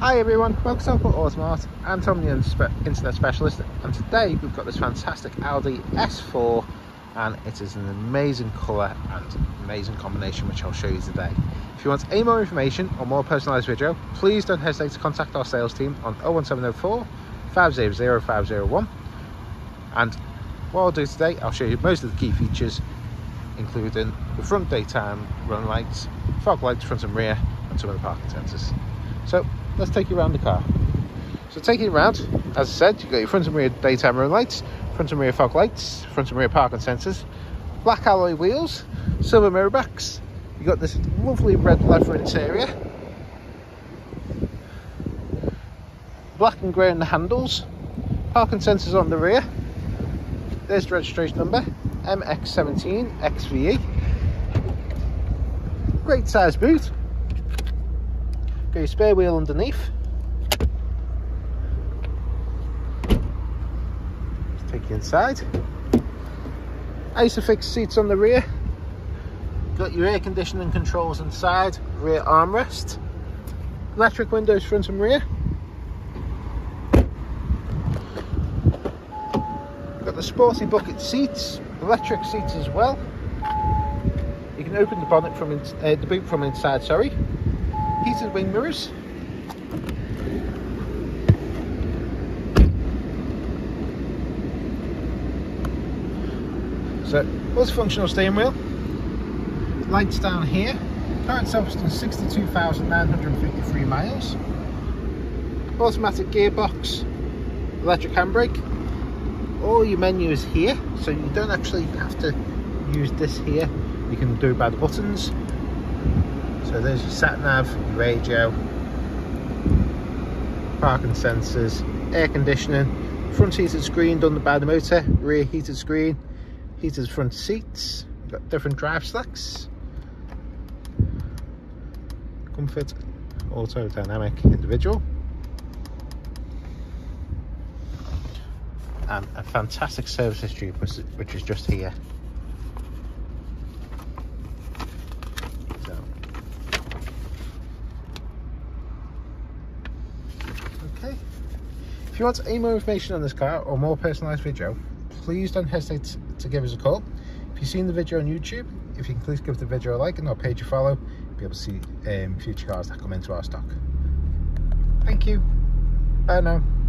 Hi everyone, welcome to Southport Automart. I'm Tom, the internet specialist, and today we've got this fantastic Audi S4, and it is an amazing colour and amazing combination which I'll show you today. If you want any more information or more personalised video, please don't hesitate to contact our sales team on 01704 500 501. And what I'll do today, I'll show you most of the key features, including the front daytime run lights, fog lights front and rear, and some of the parking sensors. So let's take you around the car. So taking it around, as I said, you've got your front and rear daytime run lights, front and rear fog lights, front and rear parking sensors, black alloy wheels, silver mirror backs. You've got this lovely red leather interior, black and grey on the handles, parking sensors on the rear. There's the registration number, MX17 XVE. Great size boot. Got your spare wheel underneath. Let's take you inside. Isofix seats on the rear. Got your air conditioning controls inside, rear armrest, electric windows front and rear. Got the sporty bucket seats, electric seats as well. You can open the bonnet from the boot from inside. Sorry. Heated wing mirrors, so multifunctional steering wheel, lights down here. Car itself has done 62,953 miles, automatic gearbox, electric handbrake. All your menu is here, so you don't actually have to use this here, you can do it by the buttons. So there's your sat nav, radio, parking sensors, air conditioning, front heated screen done by the motor, rear heated screen, heated front seats. You've got different drive slacks, comfort, auto, dynamic, individual, and a fantastic service history which is just here. If you want any more information on this car or more personalised video, please don't hesitate to give us a call. If you've seen the video on YouTube, if you can please give the video a like and our page a follow, you'll be able to see future cars that come into our stock. Thank you. Bye now.